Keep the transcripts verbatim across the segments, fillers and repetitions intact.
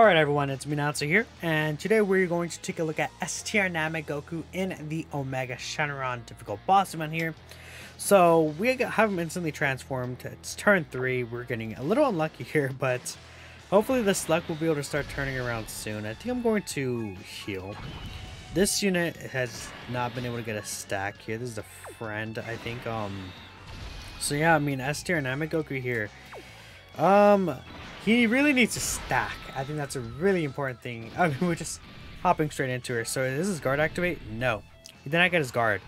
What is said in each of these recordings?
Alright everyone, it's Minatsu here, and today we're going to take a look at S T R Namek Goku in the Omega Shenron difficult boss event here. So we have him instantly transformed. It's turn three, we're getting a little unlucky here, but hopefully this luck will be able to start turning around soon. I think I'm going to heal. This unit has not been able to get a stack here. This is a friend, I think. Um, So yeah, I mean, S T R Namek Goku here. Um... He really needs to stack. I think that's a really important thing. I mean, we're just hopping straight into her. So is his guard activate? No. He did not get his guard.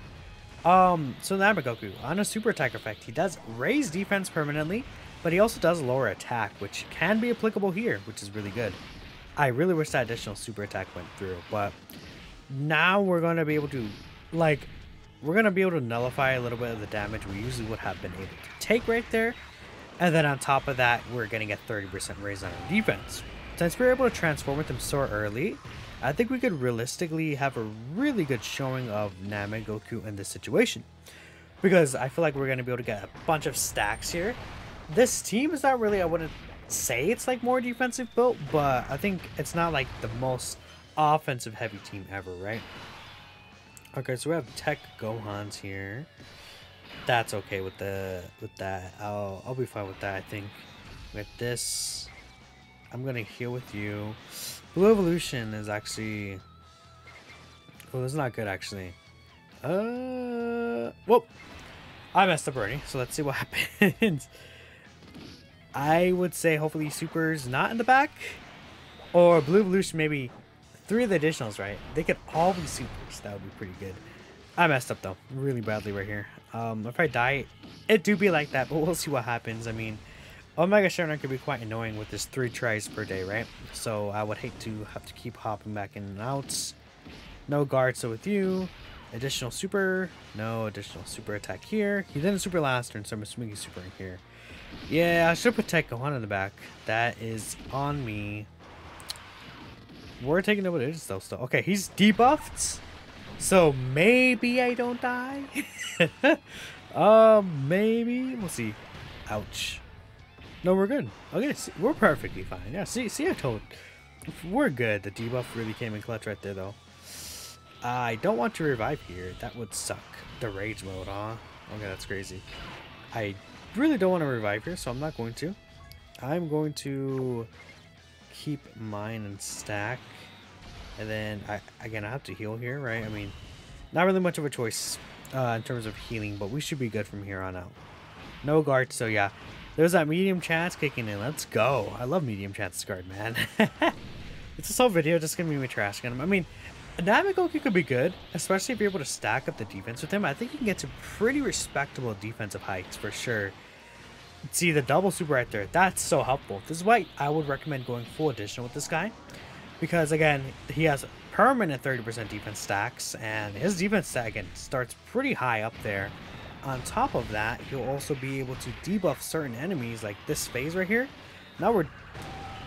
Um, so Namek Goku, on a super attack effect, he does raise defense permanently, but he also does lower attack, which can be applicable here, which is really good. I really wish that additional super attack went through, but now we're going to be able to, like, we're going to be able to nullify a little bit of the damage we usually would have been able to take right there. And then on top of that, we're getting a thirty percent raise on our defense. Since we were able to transform with them so early, I think we could realistically have a really good showing of Namek Goku in this situation. Because I feel like we're going to be able to get a bunch of stacks here. This team is not really, I wouldn't say it's like more defensive built, but I think it's not like the most offensive heavy team ever, right? Okay, so we have Tech Gohans here. That's okay with the with that. I'll I'll be fine with that. I think with this, I'm gonna heal with you. Blue Evolution is actually, oh, it's not good actually. Uh, whoop! I messed up already. So let's see what happens. I would say hopefully Super's not in the back, or Blue Evolution maybe three of the additionals. Right? They could all be Supers. That would be pretty good. I messed up though, really badly right here. Um, if I die, it do be like that, but we'll see what happens. I mean, Omega Shenron could be quite annoying with his three tries per day, right? So I would hate to have to keep hopping back in and out. No guard, so with you. Additional super, no additional super attack here. He didn't super last turn, so I'm assuming he's super in here. Yeah, I should protect Gohan in the back. That is on me. We're taking over it though still. Okay, he's debuffed. So maybe I don't die. um, maybe we'll see. Ouch. No, we're good. Okay, see, we're perfectly fine. Yeah, see, see, I told. We're good. The debuff really came in clutch right there, though. I don't want to revive here. That would suck. The rage mode, huh? Okay, that's crazy. I really don't want to revive here, so I'm not going to. I'm going to keep mine and stack. And then, I, again, I have to heal here, right? I mean, not really much of a choice uh, in terms of healing, but we should be good from here on out. No guard, so yeah. There's that medium chance kicking in. Let's go. I love medium chance guard, man. It's this whole video just going to be me trashing him. I mean, Namek Goku could be good, especially if you're able to stack up the defense with him. I think you can get to pretty respectable defensive heights for sure. See, the double super right there. That's so helpful. This is why I would recommend going full additional with this guy. Because, again, he has permanent thirty percent defense stacks, and his defense stack, again, starts pretty high up there. On top of that, he'll also be able to debuff certain enemies, like this phase right here. Now we're...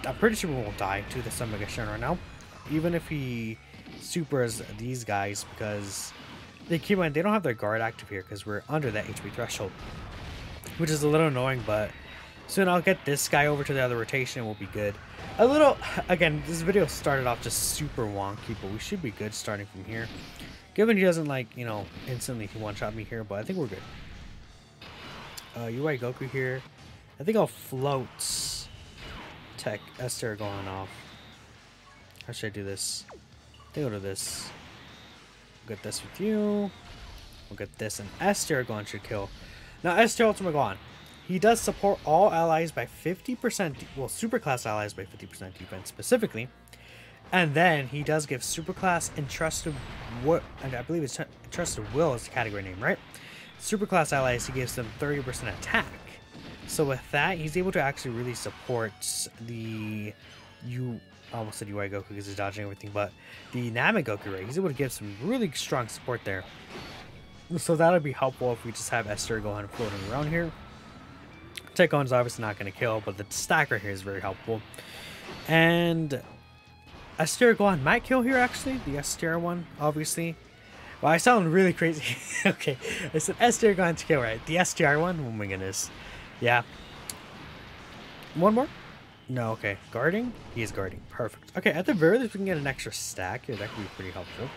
I'm pretty sure we won't die to the Omega Shenron now. Even if he supers these guys, because... They keep in mind, they don't have their guard active here, because we're under that H P threshold. Which is a little annoying, but... Soon I'll get this guy over to the other rotation and we'll be good. A little, again, this video started off just super wonky, but we should be good starting from here. Given he doesn't, like, you know, instantly one-shot me here, but I think we're good. Uh, U I Goku here. I think I'll float Tech S T R going off. How should I do this? I think I'll do this. We'll get this with you. We'll get this, and S T R Gohan should kill. Now, S T R Ultimate Gohan. He does support all allies by fifty percent, well, superclass allies by fifty percent defense specifically. And then he does give superclass Entrust of Will, and I believe it's Entrust of Will is the category name, right? Superclass allies, he gives them thirty percent attack. So with that, he's able to actually really support the, you almost said U I Goku because he's dodging everything, but the Namek Goku, right? He's able to give some really strong support there. So that'll be helpful if we just have S T R Gohan floating around here. Tech Gohan's obviously not going to kill, but the stack right here is very helpful. And S T R Gohan might kill here, actually. The S T R one, obviously. Well, I sound really crazy. Okay, I said S T R Gohan to kill, right? The S T R one? Oh my goodness. Yeah. One more. No, okay. Guarding? He is guarding. Perfect. Okay, at the very least, we can get an extra stack. Yeah, that could be pretty helpful.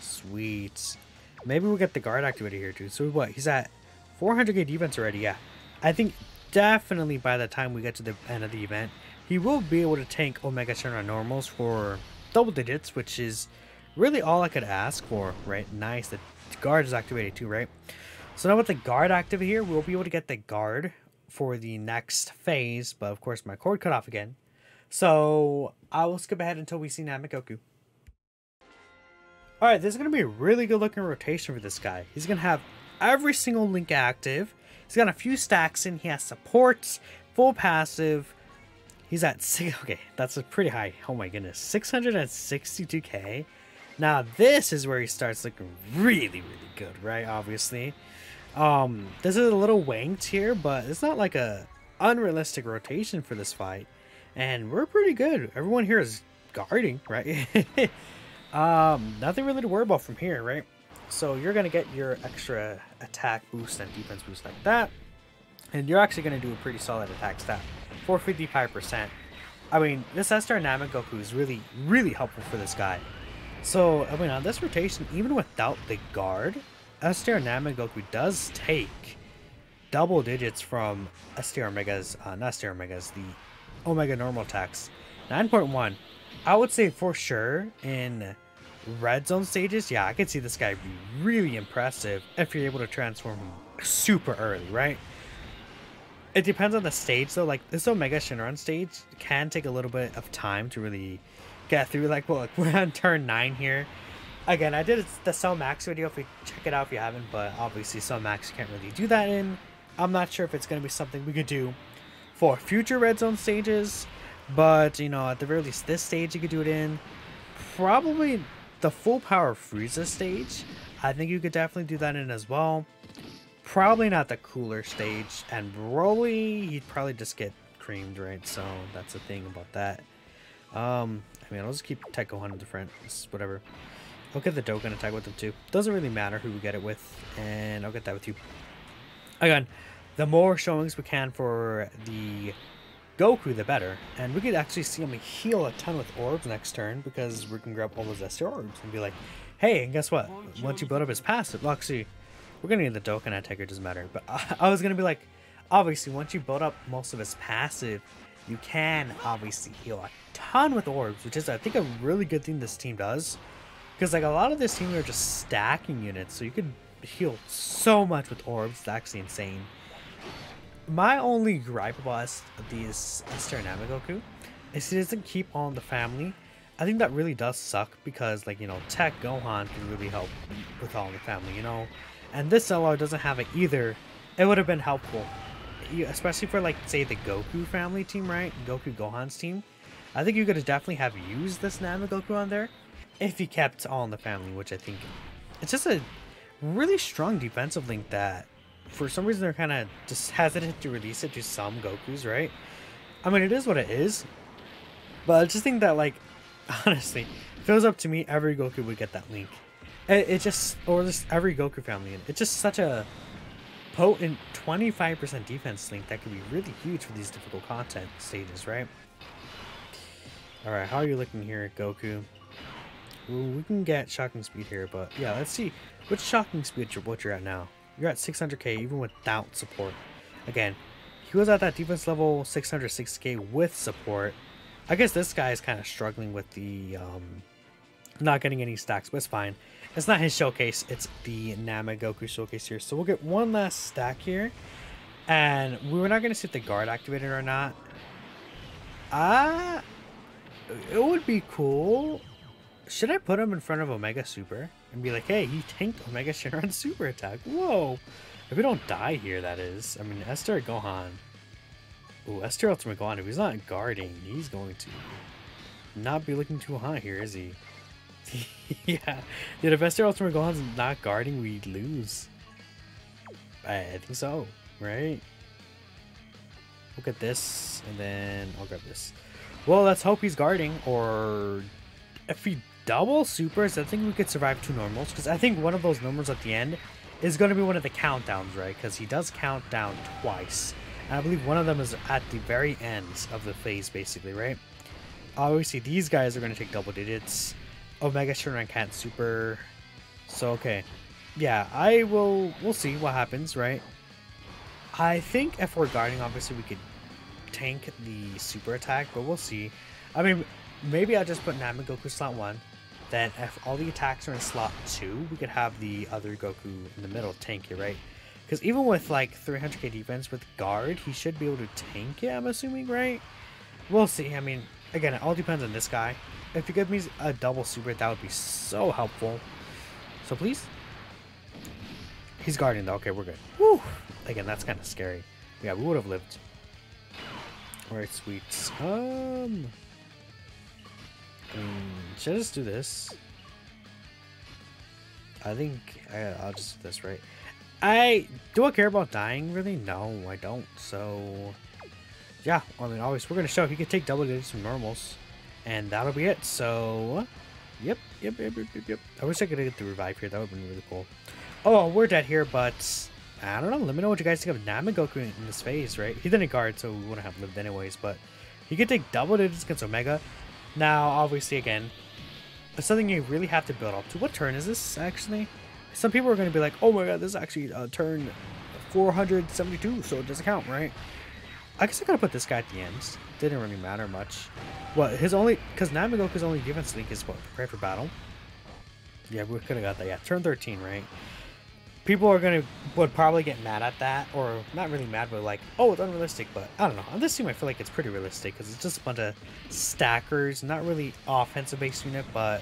Sweet. Maybe we'll get the guard activated here, too. So what? He's at four hundred K defense already. Yeah. I think definitely by the time we get to the end of the event, he will be able to tank Omega Shenron normals for double digits, which is really all I could ask for, right? Nice. The guard is activated, too, right? So now with the guard active here, we'll be able to get the guard for the next phase, but of course my cord cut off again, so I will skip ahead until we see Namek Goku. Alright, this is going to be a really good looking rotation for this guy. He's going to have every single link active, he's got a few stacks in, he has supports, full passive, he's at six, okay, that's a pretty high, oh my goodness, six hundred sixty-two K, now this is where he starts looking really, really good, right, obviously. Um, this is a little wanked here, but it's not like a unrealistic rotation for this fight. And we're pretty good. Everyone here is guarding, right? um, nothing really to worry about from here, right? So you're going to get your extra attack boost and defense boost like that. And you're actually going to do a pretty solid attack stat. four fifty-five percent. I mean, this S T R Namek Goku is really, really helpful for this guy. So, I mean, on this rotation, even without the guard, S T R Namek Goku does take double digits from S T R Omegas, uh, not S T R Omegas, the Omega normal attacks. nine point one. I would say for sure in Red Zone stages, yeah, I could see this guy be really impressive if you're able to transform him super early, right? It depends on the stage though, like this Omega Shenron stage can take a little bit of time to really get through, like, well, like we're on turn nine here. Again, I did the Cell Max video, if you check it out if you haven't, but obviously Cell Max you can't really do that in. I'm not sure if it's going to be something we could do for future Red Zone stages, but, you know, at the very least this stage you could do it in. Probably the full power Frieza stage, I think you could definitely do that in as well. Probably not the cooler stage, and Broly, he'd probably just get creamed, right? So that's the thing about that. Um, I mean, I'll just keep Tech Gohan in the front, it's whatever. I'll get the Dokkan attack with them too. Doesn't really matter who we get it with, and I'll get that with you. Again, the more showings we can for the Goku, the better. And we could actually see him heal a ton with orbs next turn, because we can grab all those S T R orbs and be like, hey, and guess what? Once you build up his passive, well, actually, we're going to need the Dokkan attack, it doesn't matter. But I, I was going to be like, obviously, once you build up most of his passive, you can obviously heal a ton with orbs, which is, I think, a really good thing this team does. Because, like, a lot of this team are just stacking units, so you can heal so much with orbs. It's actually insane. My only gripe about these S T R Namek Goku is he doesn't keep on the family. I think that really does suck because, like, you know, Tech Gohan can really help with all the family, you know? And this L R doesn't have it either. It would have been helpful, especially for, like, say, the Goku family team, right? Goku Gohan's team. I think you could definitely have used this Namek Goku on there. If he kept all in the family, which I think it's just a really strong defensive link that for some reason they're kind of just hesitant to release it to some Gokus, right? I mean, it is what it is, but I just think that, like, honestly, if it was up to me, every Goku would get that link. It, it just, or just every Goku family, and it's just such a potent twenty-five percent defense link that could be really huge for these difficult content stages, right? Alright, how are you looking here, Goku? Ooh, we can get shocking speed here, but yeah, let's see what shocking speed you're, what you're at now. You're at six hundred K even without support. Again, he was at that defense level six hundred six K with support. I guess this guy is kind of struggling with the um, not getting any stacks, but it's fine. It's not his showcase, it's the Namek Goku showcase here. So we'll get one last stack here, and we were not going to see if the guard activated or not. Uh, it would be cool. Should I put him in front of Omega Super and be like, hey, he tanked Omega Shenron Super Attack? Whoa! If we don't die here, that is. I mean, S T R Gohan. Ooh, S T R Ultimate Gohan. If he's not guarding, he's going to not be looking too hot here, is he? Yeah. Dude, if S T R Ultimate Gohan's not guarding, we lose. I, I think so, right? Look at this, and then I'll grab this. Well, let's hope he's guarding, or if he double supers, I think we could survive two normals, because I think one of those normals at the end is going to be one of the countdowns, right? Because he does count down twice, I believe one of them is at the very end of the phase, basically, right? Obviously, these guys are going to take double digits. Omega Shenron can't super. So, okay. Yeah, I will... We'll see what happens, right? I think if we're guarding, obviously, we could tank the super attack, but we'll see. I mean, maybe I'll just put Namek Goku slot one. Then if all the attacks are in slot two, we could have the other Goku in the middle tank it, right? Because even with like three hundred K defense with guard, he should be able to tank it, I'm assuming, right? We'll see. I mean, again, it all depends on this guy. If he gives me a double super, that would be so helpful. So please. He's guarding though. Okay, we're good. Woo! Again, that's kind of scary. Yeah, we would have lived. Alright, sweet. Um... Um, should I just do this? I think I, I'll just do this, right? I do I care about dying really? No, I don't. So yeah, I mean, always we're gonna show if you can take double digits from normals, and that'll be it. So yep, yep, yep, yep, yep. yep. I wish I could get the revive here. That would have been really cool. Oh, we're dead here, but I don't know. Let me know what you guys think of Namek Goku in, in this phase, right? He didn't guard, so we wouldn't have lived anyways. But he could take double digits against Omega. Now, obviously, again, it's something you really have to build up to. What turn is this, actually? Some people are going to be like, oh my god, this is actually uh, turn four hundred seventy-two, so it doesn't count, right? I guess I gotta put this guy at the end. Didn't really matter much. Well, his only... Because Namek Goku's only defense link is, what, prepare for battle? Yeah, we could have got that. Yeah, turn thirteen, right? People are going to... Would probably get mad at that, or not really mad, but like, oh, it's unrealistic, but I don't know. On this team, I feel like it's pretty realistic, because it's just a bunch of stackers. Not really offensive-based unit, but...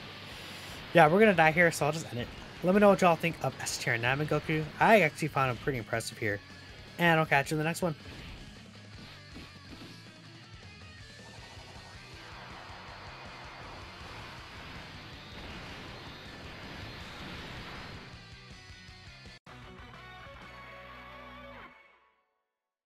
Yeah, we're going to die here, so I'll just end it. Let me know what y'all think of S T R Namek Goku. I actually found him pretty impressive here. And I'll catch you in the next one.